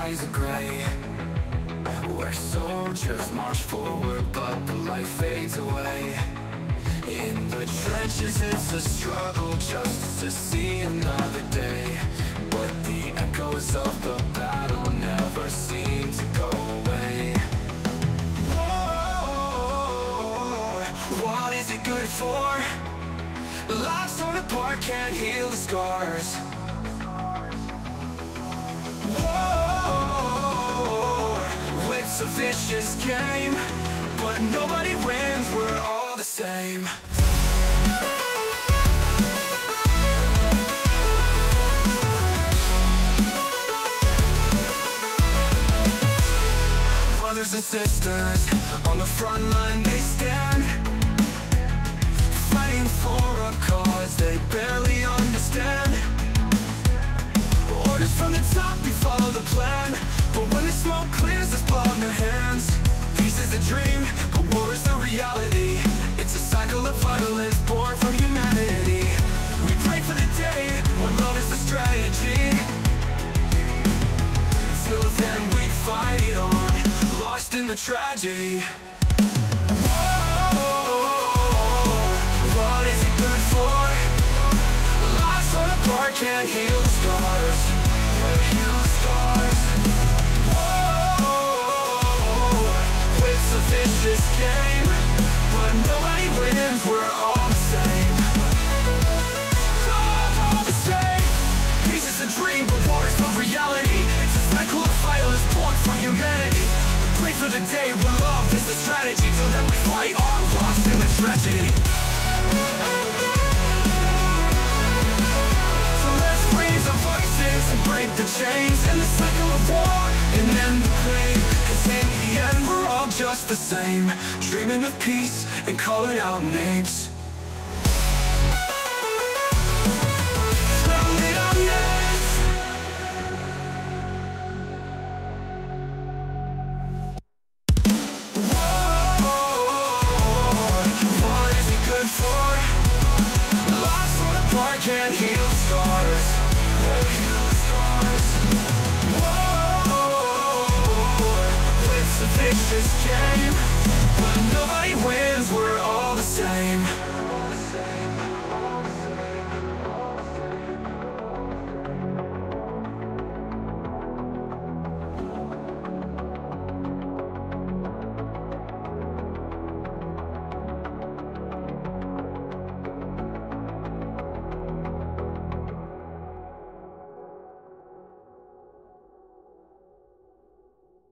skies are grey, where soldiers march forward but the light fades away. In the trenches it's a struggle just to see another day, but the echoes of the battle never seem to go away. Whoa, what is it good for? Lives torn apart can't heal the scars. Whoa, it's a vicious game, but nobody wins, we're all the same. Brothers and sisters, on the front line they stand, fighting for a cause they barely understand. Orders from the top, we follow the plan, but when the smoke clears, there's blood on their hands. Peace is a dream, but war is the reality. It's a cycle of violence born from humanity. We pray for the day when love is the strategy. Till then we fight on, lost in the tragedy. Can't heal the scars, can't heal the scars. Whoa, it's a vicious game, but nobody wins, we're all the same. All the same. Peace is a dream, but war is no reality. It's a cycle of violence born from humanity. Pray for the day when love is the strategy, so that we fight on, lost in the tragedy. And break the chains and the cycle of war, and end the pain. Cause in the end we're all just the same, dreaming of peace and calling out names.